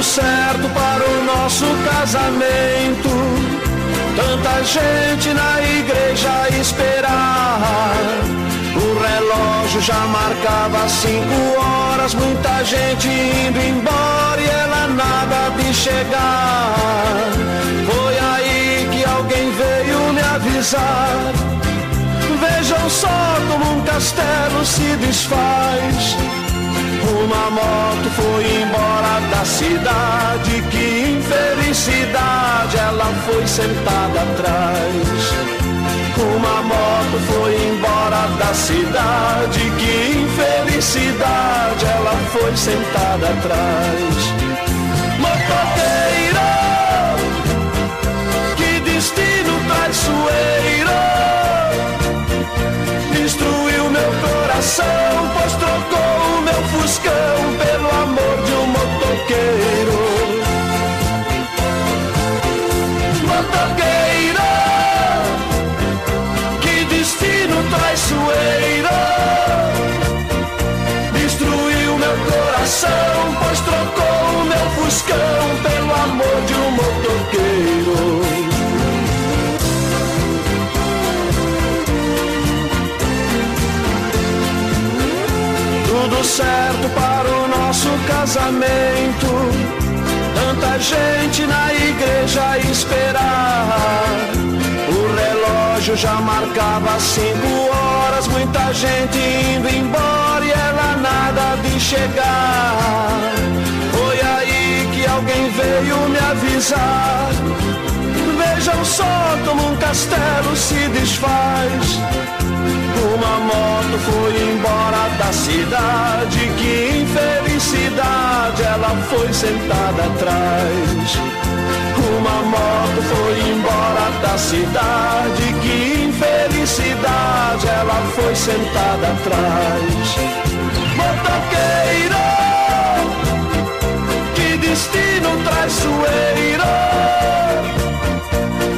deu certo para o nosso casamento. Tanta gente na igreja esperar. O relógio já marcava 5 horas. Muita gente indo embora e ela nada de chegar. Foi aí que alguém veio me avisar: vejam só como um castelo se desfaz. Uma moto foi embora da cidade, que infelicidade, ela foi sentada atrás. Uma moto foi embora da cidade, que infelicidade, ela foi sentada atrás. Motoqueiro, que destino traiçoeiro, destruiu meu coração, pois trocou pelo amor de um motoqueiro. Motoqueiro, que destino traiçoeiro, destruiu meu coração, pois trocou o meu fuscão pelo amor de um motoqueiro. Tudo certo para o nosso casamento. Tanta gente na igreja esperar. O relógio já marcava 5 horas. Muita gente indo embora e ela nada de chegar. Foi aí que alguém veio me avisar: vejam só como um castelo se desfaz. Uma moto foi embora da cidade, que infelicidade, ela foi sentada atrás. Uma moto foi embora da cidade, que infelicidade, ela foi sentada atrás. Motoqueiro, que destino traiçoeiro,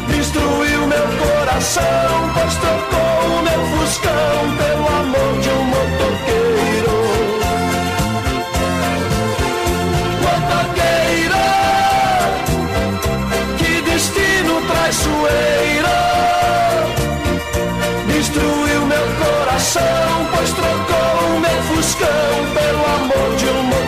destruiu meu coração, pois trocou meu fuscão pelo amor de um motoqueiro. Motoqueiro, que destino traiçoeiro, destruiu meu coração, pois trocou o meu fuscão pelo amor de um motoqueiro.